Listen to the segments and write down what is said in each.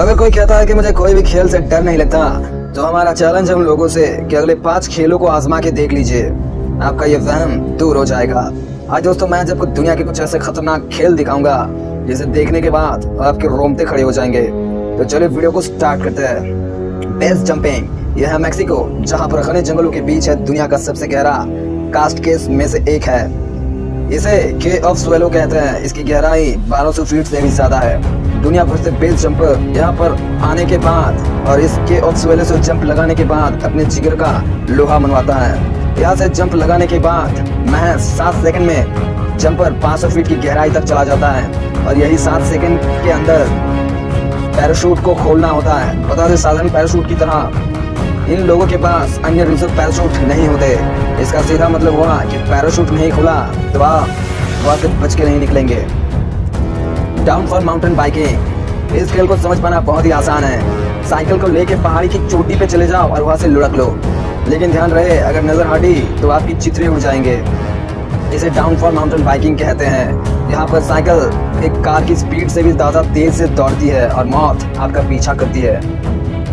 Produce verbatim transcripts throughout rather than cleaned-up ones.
अगर कोई कहता है कि मुझे कोई भी खेल से डर नहीं लगता, तो हमारा चैलेंज हम लोगों से कि अगले पांच खेलों को आजमा के देख लीजिए, आपका ये वहम दूर हो जाएगा। आज दोस्तों मैं आपको दुनिया के कुछ ऐसे खतरनाक खेल दिखाऊंगा जिसे देखने के बाद आपके रोंगटे खड़े हो जाएंगे। तो चलिए वीडियो को स्टार्ट करते हैं। बेस जंपिंग, यह है मैक्सिको, जहां पर घने जंगलों के बीच है दुनिया का सबसे गहरा कास्ट केस में से एक है। इसे के ऑफ स्वेलो कहते हैं। इसकी गहराई बारह सौ फीट से भी ज्यादा है। दुनिया भर से बेस जंपर यहाँ पर आने के बाद और इस के ऑफ स्वेलो से जंप लगाने के बाद अपने जिगर का लोहा मनवाता है। यहाँ से जंप लगाने के बाद महज सात सेकंड में जंपर पाँच सौ फीट की गहराई तक चला जाता है और यही सात सेकंड के अंदर पैराशूट को खोलना होता है। पता है, साधारण पैराशूट की तरह इन लोगों के पास अन्य रिजर्व पैराशूट नहीं होते। इसका सीधा मतलब हुआ कि पैराशूट नहीं खुला तो आप वहां से बच के नहीं निकलेंगे। डाउनफॉल माउंटेन बाइकिंग, इस खेल को समझ पाना बहुत ही आसान है। साइकिल को लेके पहाड़ी की चोटी पे चले जाओ और वहां से लुढ़क लो, लेकिन ध्यान रहे अगर नजर हटी तो आपकी चितरे उड़ जाएंगे। इसे डाउनफॉल माउंटेन बाइकिंग कहते हैं। यहाँ पर साइकिल एक कार की स्पीड से भी ज्यादा तेज से दौड़ती है और मौत आपका पीछा करती है।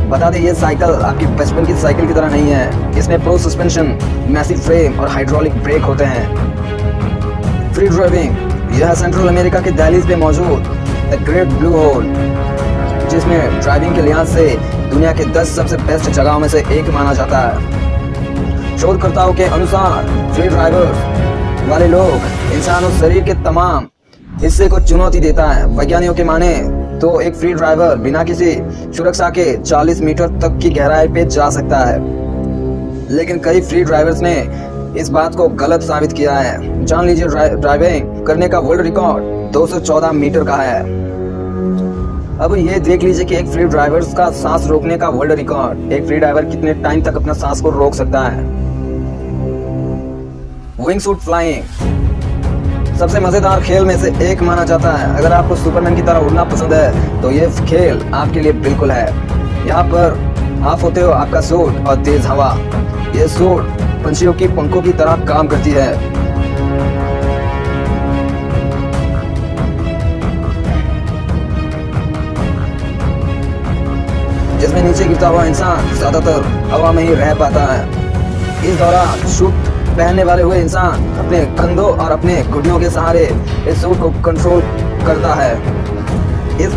बता दें, ये साइकिल आपकी बचपन की साइकिल की तरह नहीं है। इसमें प्रो सस्पेंशन, मैसिव फ्रेम और हाइड्रोलिक ब्रेक होते हैं। फ्री ड्राइविंग, यह सेंट्रल अमेरिका के दहलीज पे मौजूद द ग्रेट ब्लू होल, जिसमें ड्राइविंग के लिहाज से दुनिया के दस सबसे बेस्ट जगहों में से एक माना जाता है। शोधकर्ताओं के अनुसार फ्री ड्राइवर वाले लोग इंसानों शरीर के तमाम हिस्से को चुनौती देता है। वैज्ञानिकों के माने तो एक फ्री ड्राइवर बिना किसी सुरक्षा के चालीस मीटर तक की गहराई पे जा सकता है, लेकिन कई फ्री ड्राइवर्स ने इस बात को गलत साबित किया है। जान लीजिए, ड्राइविंग करने का वर्ल्ड रिकॉर्ड दो सौ चौदह मीटर का है। अब ये देख लीजिए कि एक फ्री ड्राइवर का सांस रोकने का वर्ल्ड रिकॉर्ड, एक फ्री ड्राइवर कितने टाइम तक अपना सांस को रोक सकता है। विंग सूट फ्लाइंग सबसे मजेदार खेल में से एक माना जाता है। अगर आपको सुपरमैन की तरह उड़ना पसंद है तो ये खेल आपके लिए बिल्कुल है। यहाँ पर आप होते हो आपका सूट और तेज हवा। ये सूट पंछियों की पंखों की तरह काम करती है। जिसमें नीचे गिरता हुआ इंसान ज्यादातर हवा में ही रह पाता है। इस दौरान सूट पहनने वाले हुए इंसान अपने कंधों और अपने घुटनों के सहारे इस सूट को कंट्रोल करता है। इस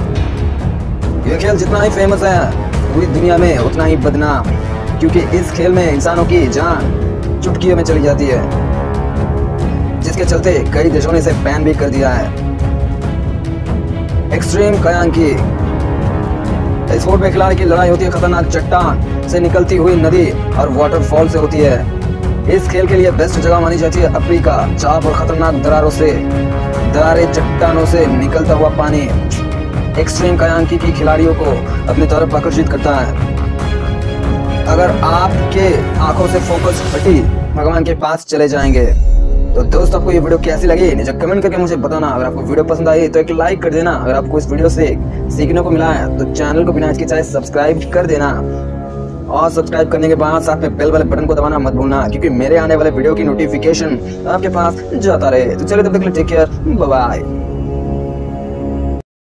ये खेल जितना ही फेमस है पूरी दुनिया में उतना ही बदनाम, क्योंकि इस खेल में इंसानों की जान चुटकियों में चली जाती है, जिसके चलते कई देशों ने इसे बैन भी कर दिया है। एक्सट्रीम कायांकिंग, इस स्पोर्ट में खिलाड़ी की लड़ाई होती है खतरनाक चट्टान से निकलती हुई नदी और वाटरफॉल से होती है। इस खेल के लिए बेस्ट जगह मानी जाती है अफ्रीका, जहाँ पर खतरनाक दरारों से दरारें चट्टानों से निकलता हुआ पानी एक्सट्रीम कायांकिंग की खिलाड़ियों को अपनी तरफ आकर्षित करता है। अगर आपके आंखों से फोकस हटी भगवान के पास चले जाएंगे। तो दोस्तों, आपको ये वीडियो कैसी लगी नीचे कमेंट करके मुझे बताना। अगर आपको वीडियो पसंद आई तो एक लाइक कर देना। अगर आपको इस वीडियो से सीखने को मिला है तो चैनल को बिना हिचकिचाए सब्सक्राइब कर देना और सब्सक्राइब करने के बाद साथ में बेल वाले बटन को दबाना मत भूलना, क्योंकि मेरे आने वाले वीडियो की नोटिफिकेशन आपके पास जाता रहे। तो चलिए, तब तक के लिए टेक केयर, बाय बाय।